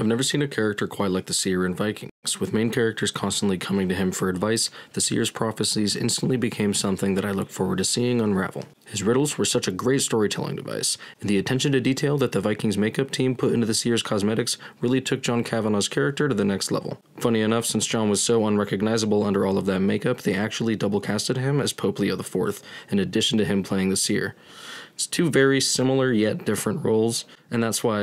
I've never seen a character quite like the seer in Vikings. With main characters constantly coming to him for advice, the seer's prophecies instantly became something that I look forward to seeing unravel. His riddles were such a great storytelling device, and the attention to detail that the Vikings makeup team put into the seer's cosmetics really took John Kavanaugh's character to the next level. Funny enough, since John was so unrecognizable under all of that makeup, they actually double casted him as Pope Leo IV, in addition to him playing the seer. It's two very similar yet different roles, and that's why